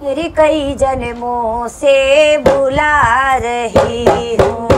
तेरी कई जन्मों से बुला रही हूँ।